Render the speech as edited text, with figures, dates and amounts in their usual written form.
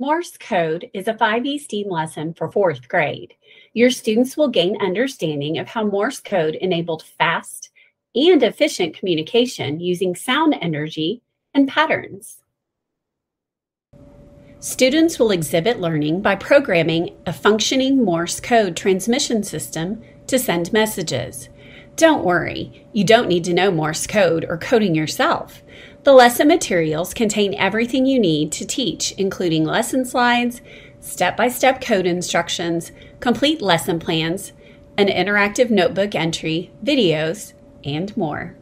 Morse code is a 5E STEAM lesson for 4th grade. Your students will gain understanding of how Morse code enabled fast and efficient communication using sound energy and patterns. Students will exhibit learning by programming a functioning Morse code transmission system to send messages. Don't worry, you don't need to know Morse code or coding yourself. The lesson materials contain everything you need to teach, including lesson slides, step-by-step code instructions, complete lesson plans, an interactive notebook entry, videos, and more.